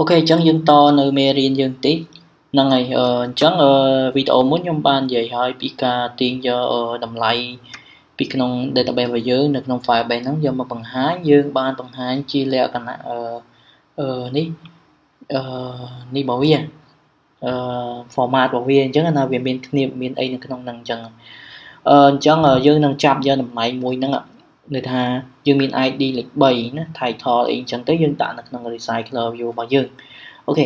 Ok chẳng dân to nơi Merin dân tí năng này chẳng video muốn nhóm ban về hỏi Pika tiền cho đầm lại Pika nông để tập về dưới được nông phải bài nắng giờ mà bằng hái dương ban bằng hái chia lẹ cả nãy ní bảo viên format bảo viên chẳng là việc bên niệm bên ấy cái nông năng chẳng chẳng ở dương năng chạm giờ đầm lại mùi năng ạ người ta dương bên ai đi lịch 7 nó thầy thọ ý chẳng tới dân tả năng RecyclerView bằng dương ok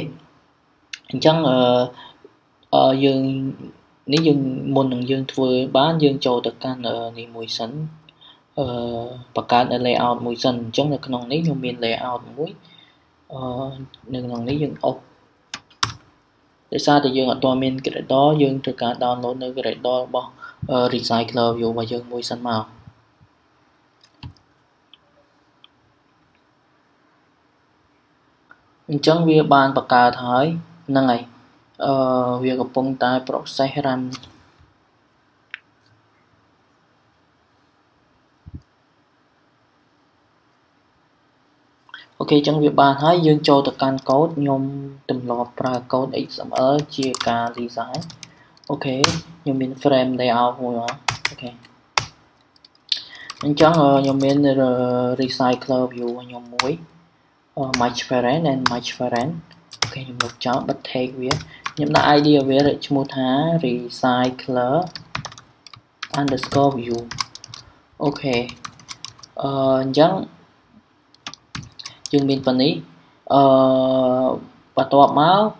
chẳng dương nếu dương môn đằng dương vừa bán dương cho tất cả này mùi sẵn và cả layout mùi sẵn chẳng là nòng lấy nhiều miền layout mùi nên nòng lấy dương ốc để sao thì dương ở toàn miền cái đó dương từ cả download nơi cái đó bỏ RecyclerView và dương mùi sẵn màu chẳng việc bàn và cả thái năng này việc gặp phong tai process run ok chẳng việc bàn thái dương cho tất cả code nhôm từng lọt ra code xml chia ca design ok nhôm bên frame layout rồi ok chẳng nhôm bên RecyclerView nhôm muối match parent and match parent ok nhầm một cháu bắt thay viết nhầm là idea viết lại cho một há recycler underscore view ok chẳng dừng bên phần ý bắt tọa máu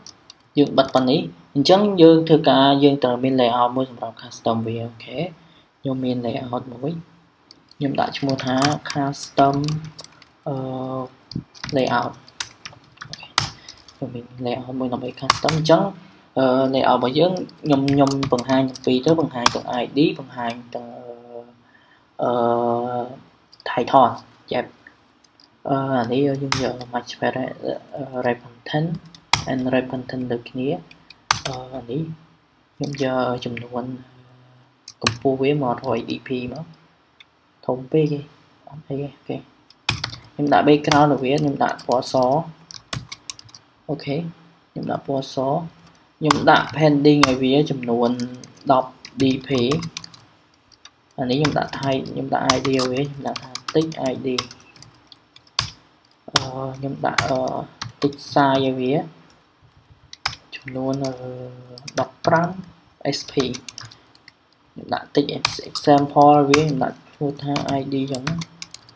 dừng bắt phần ý chẳng dừng thực ra dừng từ bên layout mới dòng custom view ok nhầm bên layout mới nhầm lại cho một há custom layout mình layout mới là mấy custom trắng layout bởi dưới nhom nhom phần 2 nhom phi tới phần 2 phần ID phần 2 phần Python chép đi dương giờ match repentant and repentant được nghĩa đi nhom giờ chùm đồ anh cũng vô với một hồi DP mà thông pê kì ok nhưng đã background được viết nhưng đã có số ok nhưng đã có số nhưng đã pending ở phía chùm nguồn đọc DP và nếu chúng ta thay nhưng đã ID ấy chúng ta tích ID nhưng đã tích size ở phía chùm nguồn đọc run SP nhưng đã tích example ở phía chúng ta mua thay ID giống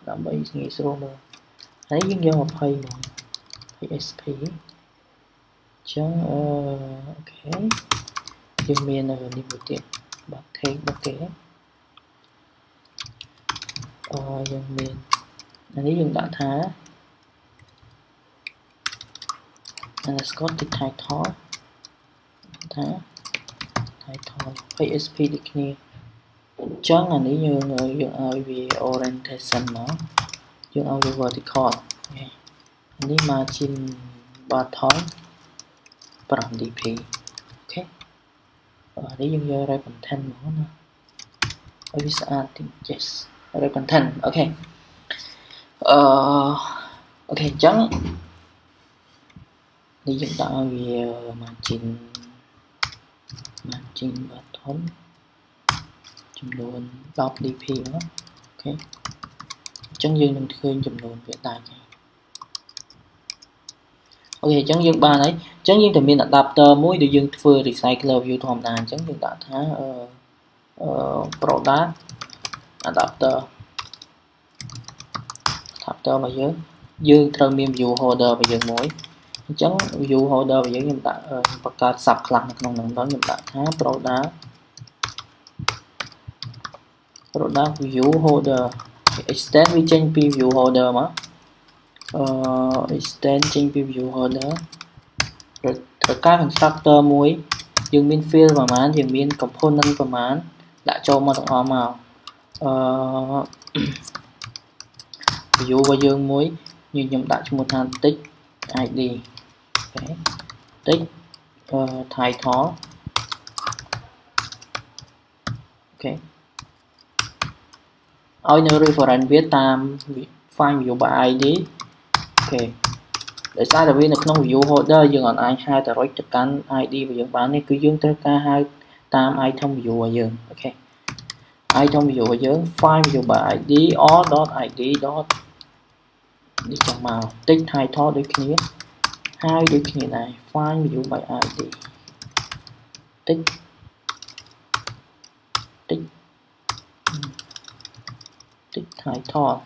đã mấy nghĩ số mà thấy những dấu hợp hay mà PSP chẳng ok dương miền là đi một tiệm bạc thế bạc kế dương miền lấy dương đã thá là Scott thì thái thó PSP thì kia chẳng là nếu như người dùng ai về orientation nó dùng ai về vertical nếu mà trên 3 thói bằng DP ok nếu dùng như ray content nó ở phía xa thì yes ray content ok ok chẳng nếu dùng tạo về margin 3 thói chùm đồn đọc DP nữa ok chẳng dương đừng thương chùm đồn vẽ tài này ok chẳng dương ba đấy chẳng dương thì mình đã đạp tờ mối điều dương vừa RecyclerView thòm đàn chẳng dương đã thá product adapter mà dưới dương thơ miền view holder và dương mối chẳng view holder và dưới dương đã bật ca sạc lặng không nằm đó dương đã thá product product view holder extend we change view holder mà extend change view holder rồi các constructor muối dừng bên field và mán dừng bên component và mán đã cho một màu màu view và dương muối như chúng ta cho một hàng tích ID okay. Tích thái thó ok ôi nơi reference viết tam file view by ID ok Để ra là viên được không view holder dừng on i2 ta rối chắc chắn ID và dừng bán này cứ dừng tới K2 tam i thông view và dừng ok i thông view và dừng file view by ID o.id dot đi trong màu tích hai thó đôi kia này file view by ID tích tích tích hai thó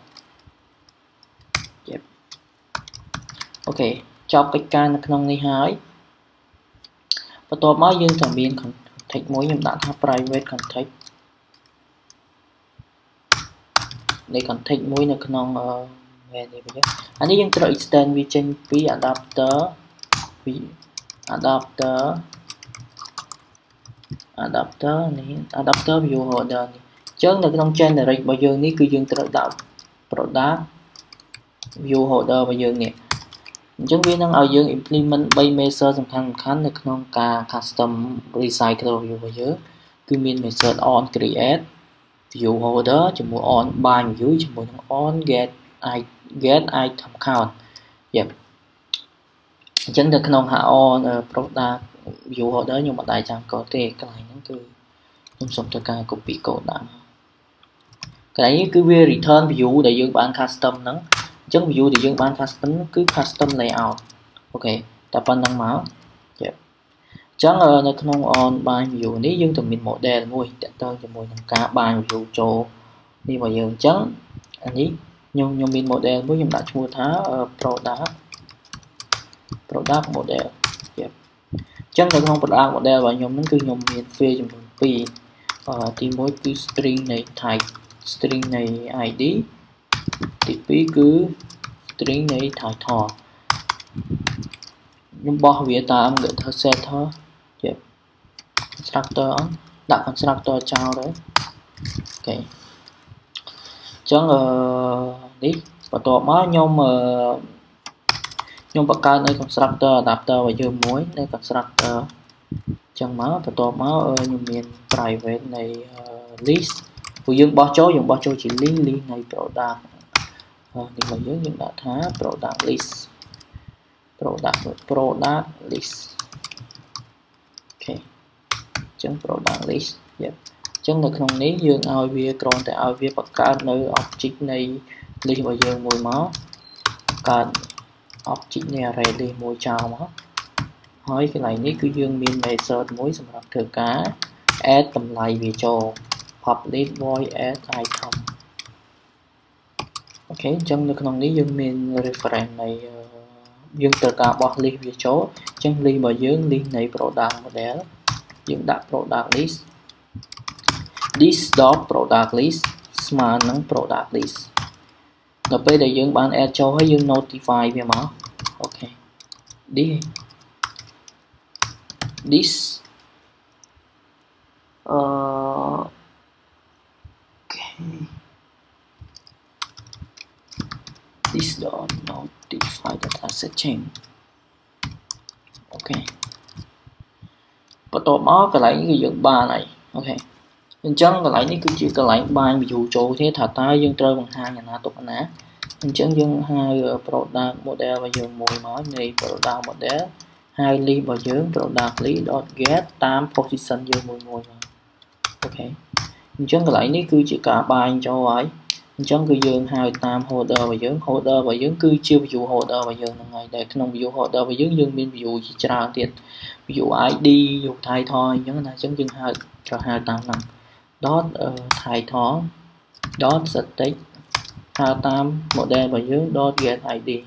ok chọn cái can trong này hái và tôi mới dương thẩm biên còn thấy mối nhầm đạn tháp private còn thấy để còn thấy mối là con về gì vậy anh ấy dương tự extend vi trên vi adapter này adapter view holder trước là con trên direct bao giờ ní cứ dương tự tạo product view holder bao giờ này chúng viên đang ở dưới implement bay measure sầm khăn được non cả custom recycle view và dưới cứ min measure on create view holder chỉ muốn on bind dưới chỉ muốn on get item count yep chẳng được non hạ on product view holder nhưng mà đại trang có thể cái này nó cứ không xong cho cả copy code đã cái đấy cứ về return view để dưới bạn custom nó chẳng view thì dương bán custom cứ custom layout ok tập phân đăng máu chẳng là không on ban view nếu dương từng mình model mùi tận tơ cho mùi cá ban view chỗ đi vào dương chẳng anh ấy nhưng mình model với chúng đã mua thá product model chẳng là không product model và nhóm nó cứ nhóm miền phê trong vì thì mỗi cái string này thay string này ID thì cứ string này thải thọ nhưng bỏ vía ta ông được thơ set thôi yep. Constructor đặt constructor chào đấy ok chẳng đi và tọa má nhưng bậc cao nơi constructor đặt tờ và dư muối nơi constructor chẳng má và tọa má nhưng miền private này list của dương bỏ chỗ chỉ link này product nhưng mà dưới những đã thá product list ok chẳng product list yep. Chẳng được không lý dương ao vía còn tại ao vía bậc cao nơi object này đi vào dương mùi máu cả object này rè đi mùi chào máu hỏi cái này ní cứ dương miền này search mối sản phẩm thừa cá add tầm lại về cho public void add item ok trong được nông lý dương miền reference này dương từ cả bỏ liên về chỗ chân liên bởi dương liên này product model dương đặt product list this dot product list smart nắng product list rồi bây giờ dương bán add cho hay dương notify về máu ok đi this ok this dot notify that asset chain ok và tôi mở cái lấy cái dựng ba này ok nên chân cái lấy này cứ chỉ cái lấy ba ví dụ chỗ thế thả tay dương trơ bằng hai nhà nào tục ná nên chân dương hai product model và dương mùi nói này product model hai ly và dương product lý dot get tam position dương mùi ok nên chân cái lấy này cứ chỉ cả bài cho ấy chẳng cứ dương hai tam holder và dương cứ chưa view holder và dương này để không view holder và dương bên view chỉ trả tiền view ID view thay thôi những này chẳng dương hai cho hai tam lần dot thay thó dot static hai tam model và dương dot get ID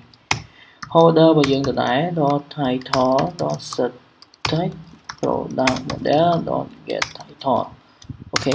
holder và dương từ đáy dot thay thó dot static product model dot get thay thó ok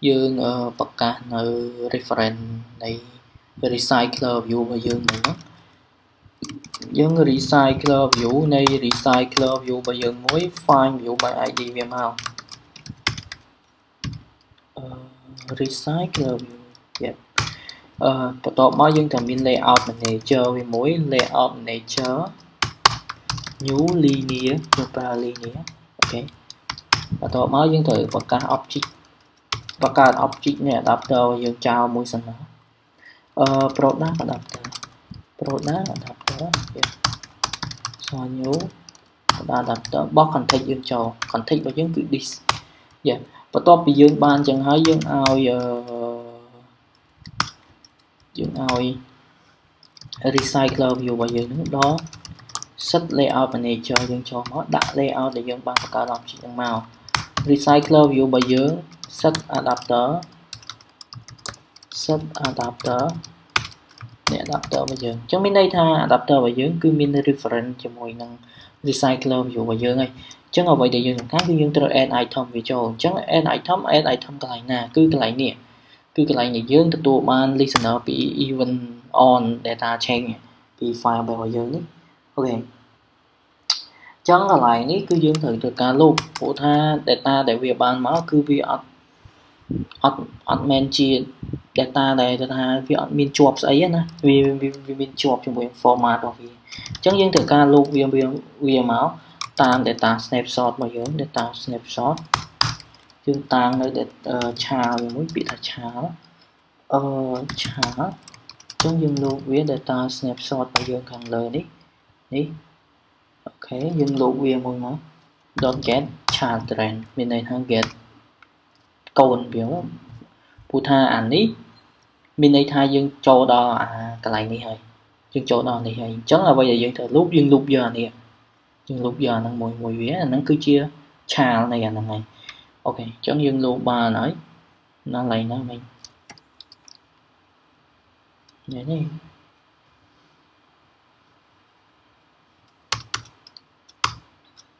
dương bậc cả reference này recycler view và dương này Dân RecyclerView này, RecyclerView bây giờ mới find view by ID về màu RecyclerView. Yep. Bắt đầu mà dân thầm mình layout manager với mỗi layout manager new linear new paralinear. Ok. Bắt đầu mà dân thử vào các object. Và các object này adapter dân chào mỗi sản phẩm. Product adapter. Product adapter. Yeah. So new adapter box content dân chào. Content và dân cứ this. Yeah. Và top thì dương ban chẳng hỏi dương ao giờ dương ao RecyclerView và dương nước đó set layout này cho dương cho nó đặt layout để dương ban cả làm chỉ bằng màu RecyclerView và dương set adapter để adapter và dương trong bên đây tha adapter và dương cứ min reference cho mọi năng RecyclerView và dương này chẳng ở vậy để dùng khác cứ dùng từ end item về cho chẳng end item cái này nè cứ cái này nè dương từ tụ ban listener bị event on data chain bị file bài hồi dương đấy. Ok chẳng cái này ní cứ dương thử từ cá lục phụ tha data để về ban máu cứ vi admin chia data này từ tha vi admin chụp ấy nè vì mình chụp trong buổi format đó vì chẳng dương thử cá lục vì máu tăng data snapshot mà hướng data snapshot dương tăng nơi để chào mình muốn bị là chào chào trong dương lục với data snapshot mà dương càng lời đi đi ok dương lục về môi nó dot get chào trend bên này thang get cồn biểu phụ tha ảnh đi bên đây thay dương cho đo à cái này đi hơi dương chỗ đo này hay chắc là bây giờ dương thử lúc dương lục giờ nè lúc giờ nó mùi vía nó cứ chia chào này là này. Ok chẳng dương lô ba nói nó lại nó mình để đi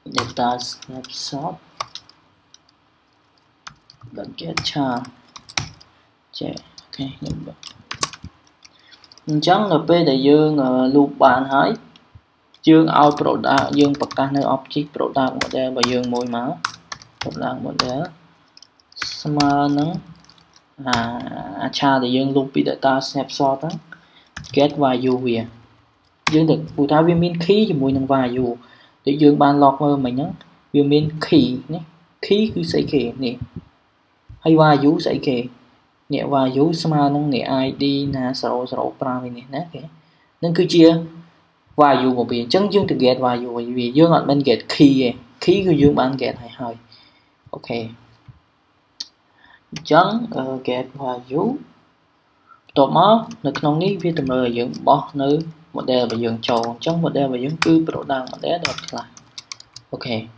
data snapshot đặt get chào trẻ. Ok chẳng là p để dương lô ba nói dương out product dương bật các nơi object product model và dương môi máu product model smart nó à cha thì dương luôn bị data snapshot đó get value về dương được phụ tá viên min khí cho môi năng value để dương ban lọt mơ mình nó viên min khí nhé khí cứ xảy kề nè hay value xảy kề nhẹ value smart nó nhẹ id là sổ sổ primary nè kìa nên cứ chia value một biển chân dương thực get value vì dương ở bên get key khí của dương ban get hay hơi. Ok chân get value tóm á nó không nghĩ vì tầm rồi dương bỏ nữ model và dương tròn trong model và dương cư độ đa model được lại. Ok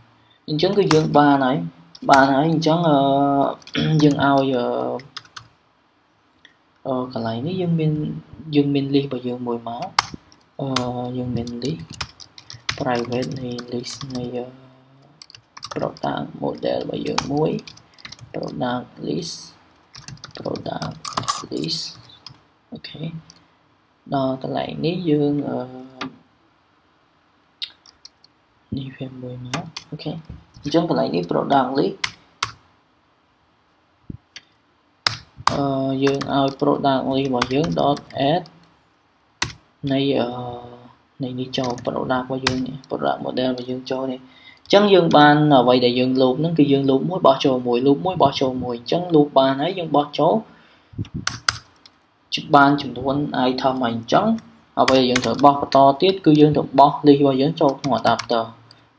nhưng chân cái dương ba nãy chân dương ao giờ còn lại nếu dương min ly và dương mùi máu nhưng mình đi private này list này product model và dương muối product list. Ok đó ta lại ní dương đi về mười nó. Ok chúng ta lại ní product list dương product list và dương dot add này này đi cho product và dương này product model và dương cho này chẳng dương ban là vậy để dương lụp nó cứ dương lụp mỗi bỏ trồ mùi lụp mỗi bỏ trồ mùi chẳng lụp ban ấy dương bỏ chỗ chụp ban chúng tôi vẫn ai thầm mình chẳng ở bây giờ dương thử bóc to tiết cứ dương được bóc đi vào dương cho ngọt đạp tờ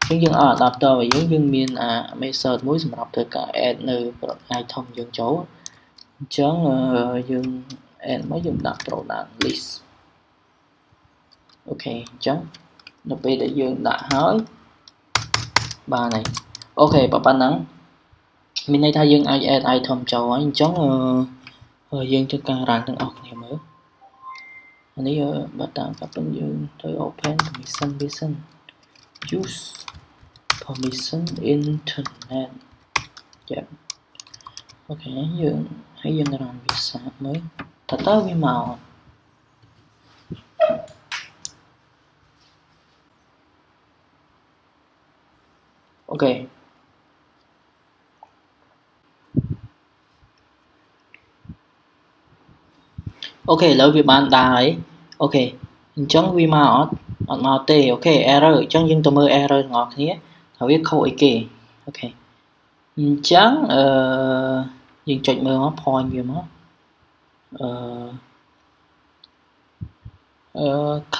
chẳng dương ở đạp tờ và dương miền à mấy sợ mũi sầm đọc thực cả n ai thầm dương chỗ chẳng dương n mới dùng đặt product list. Ok chấm nó bây để dương đã hỏi ba này. Ok bà ban nắng mình đây thay dương ai thông cho anh chóng dương cho càng ràng thằng ốc này mới anh ấy bắt tạm các ứng dương tới open permission use permission internet. Yep. Ok dương hãy dương ràng việc xã mới thật tới với màu OK. OK, lỗi vì bạn đã ấy. OK, chẳng vì mà ở tê. OK, error chẳng nhưng tôi mơ error ngọt thế. Thảo biết khâu ấy kì. OK, chẳng nhưng chọn mơ nó point gì mà.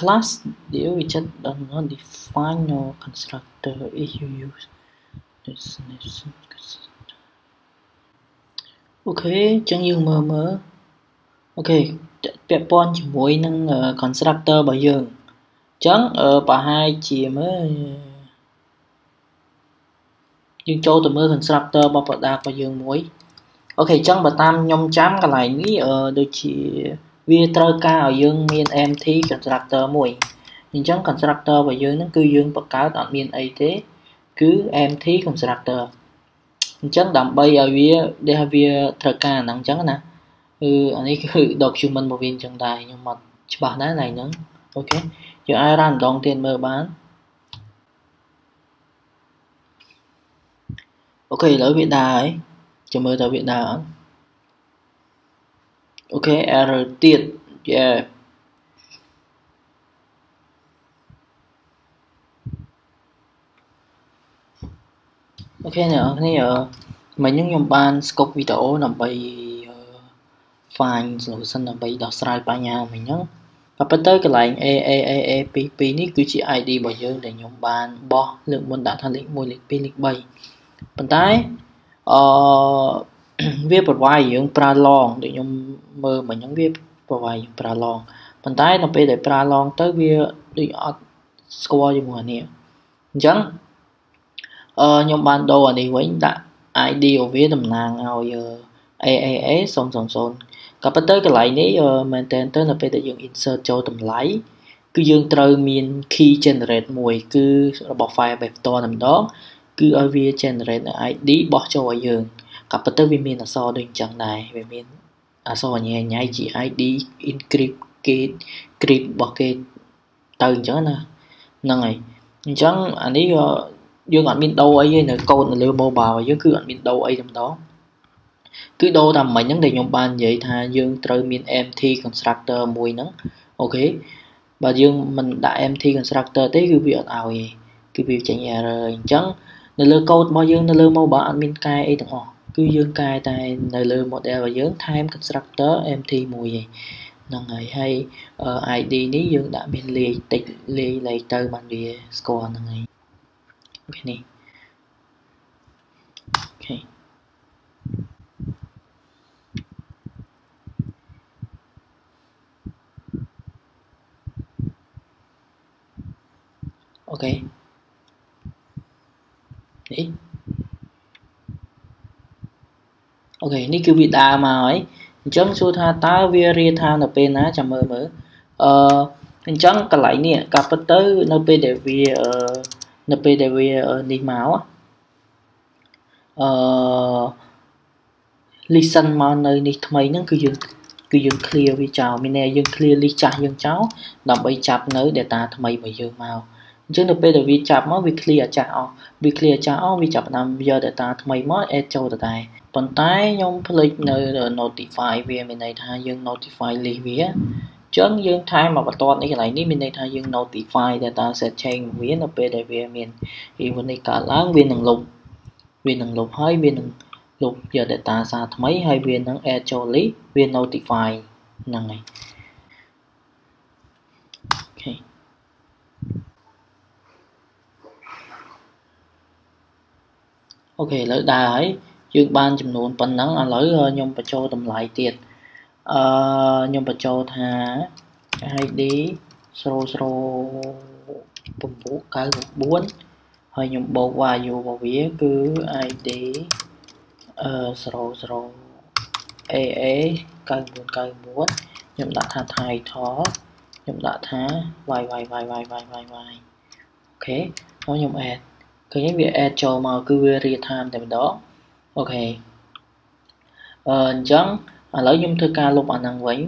Class deal which does not define no constructor if you use this definition. Okay, chẳng dừng mơ mơ. Okay, bẹp bọn chỉ mối nâng constructor bởi dường. Chẳng bà hai chỉ mơ nhưng châu tụi mơ constructor bà bạc đạc bởi dường mối. Okay, chẳng bà tam nhông chám cả lại nghĩ đôi chỉ vì trơ ca ở dương miền em thì constructor mùi. Nhưng chẳng constructor và dương nó cứ dương bật cáo tạo miền ấy thế. Cứ em thì constructor. Nhưng chẳng đảm bây ở vì để hợp vì trơ ca nắng chẳng nè. Anh ấy cứ đọc chung mình một viên chẳng đài. Nhưng mà chứ bà đá này nữa. OK. Giờ ai ra đoàn tiền mơ bán. OK, lỗi viện đà ấy. Chờ mơ tờ viện đà ấy. OK, error tiệt. Yeah. OK nè, này mình những nhóm ban scope video nằm bay find solution nằm bay đào sải ba nhà mình nhớ. Và bắt tới cái lệnh AAAAPP này cứ chỉ ID bởi dương để nhóm ban bo lượng môn đã thành lệnh môi lịch pin lịch bay. Bên tay viết một vài những pralong để nhóm mơ mà nhóm viết một vài những pralong. Phần tay nó phải để pralong tới viết đi score cho mọi người. Chẳng nhóm ban đầu ở đây với đã ID ở viết tầm nàng ao AAA xong xong xong. Cả bắt tới cái lại này mình tên tới nó phải để dùng insert cho tầm lấy. Cứ dương trời mình khi generate mùi cứ bỏ file bẹp to nằm đó. Cứ ở viết generate ID bỏ cho ở dương. Các bạn tới vì mình là so đường chẳng này. Vì mình là so nhé nhé chỉ ID encrypt kết crypt bỏ kết tầng chẳng nè. Nâng này chẳng anh ấy dương ảnh mình đâu ấy nè câu là lưu mobile và dương cứ ảnh mình đâu ấy trong đó. Cứ đâu tầm mấy những đề nhóm ban vậy thà dương trời mình MT constructor mùi nắng. OK. Và dương mình đã MT constructor tới cứ việc ảo gì. Cứ việc chẳng nhẹ rồi chẳng. Nó lưu code bao dương nó lưu mobile ảnh mình cài ấy thằng họ. Cứ dương cài tại nơi lưu model và dương time constructor MT mùi gì. Nó người hay ID ní dương đã mình lì tịch lì lấy tơ bằng vì score nó người. OK này. OK. OK. Đấy. OK, ní cứ bị đà mà ấy. Chẳng xua tha ta via ria tha nợ bên á chẳng mơ mơ. Chẳng cả lại nè, cả bất tới nợ bên để vì nợ bên để vì đi máu á. Lý sân mà nơi ní mấy nó cứ dương clear vì chào. Mình nè dương clear lý chả dương cháu. Đọc bây chạp nơi để ta mấy bởi dương màu. Chứ nợ bên để vì chạp mất vì clear chào. Vì clear chào vì chạp nằm giờ để ta mấy mất ad châu tờ tài. Còn tay nhóm click nơi notify về mình này thay dương notify lý vía. Chẳng dương thay mà bắt toàn cái này ní mình này thay dương notify để ta sẽ change vía nó về để về mình. Vì vấn đề cả láng viên nâng lục. Viên nâng lục hay viên nâng lục giờ để ta xa mấy hay viên nâng add cho lý. Viên notify nâng này. OK. OK lợi đà ấy. Dương ban chùm nôn bắn nắng à lỡ nhóm bà châu tầm lại tiệt. Nhóm bà châu thả ID Sro cái gục buôn. Hơi nhóm bộ qua dù bộ vía cứ ID Sro EE cái gục buôn. Nhóm đã thả thai thó. Nhóm đã thả Vài. OK. Nói nhóm add. Cứ những việc add cho mà cứ về real time tại đó. OK. Chẳng lấy nhôm thưa ca lục ảnh năng quấy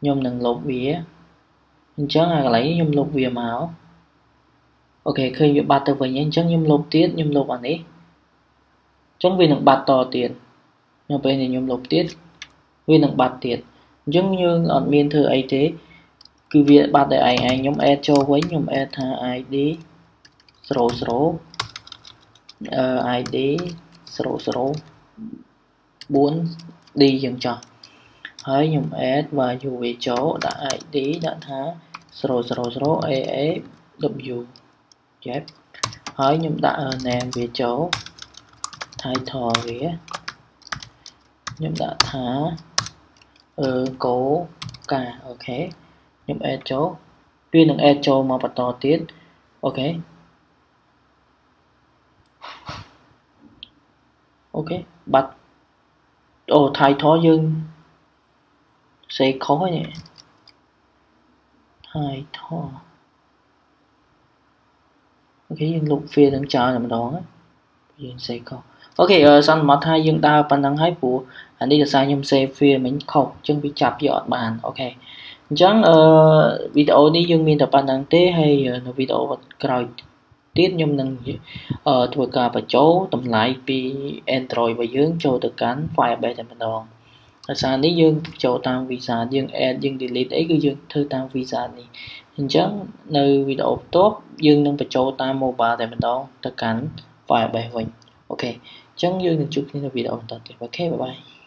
nhôm năng lục vía. Chẳng lấy nhôm lục vía máu. ok ឃើញវាបាត់ទៅវិញអញ្ចឹងខ្ញុំលុបទៀតខ្ញុំលុបអានេះអញ្ចឹងវានឹងបាត់តទៀតខ្ញុំពេលនេះខ្ញុំលុបទៀតវានឹងបាត់ទៀតអញ្ចឹងយើងអត់មានធ្វើអីទេគឺវាបាត់តែឯងខ្ញុំaddចូលវិញខ្ញុំaddថាid ហើយខ្ញុំ add វាចូល id ដាក់ថា 00 AA W chép hỏi nhung đã nèm về chỗ thay thò vía nhung đã thả cố cả ok nhung e chỗ tuyên đừng e chỗ mà bắt to tiết ok ok bắt ồ thay thò dương sẽ khó nhỉ thay thò ok dương lục phía đang chờ làm đó dương sẽ không ok xong mặt hai dương ta bàn thắng hai của anh đi được sai nhưng xe phía mình khóc chân bị chạp dọn bàn ok chẳng video đi dương mình tập bàn thắng tế hay video vật còi tiết nhưng đừng thua cả và chỗ tầm lại bị Android và dương cho được cán phải bè thành bàn đòn sản đi dương cho tam visa dương add dương delete ấy cứ dương thư tam visa này hình chẳng nơi video tốt dương đang phải cho tam mobile tại mình đó tất cả phải bài mình ok chẳng dương được chụp nên là video toàn tuyệt và bye bye.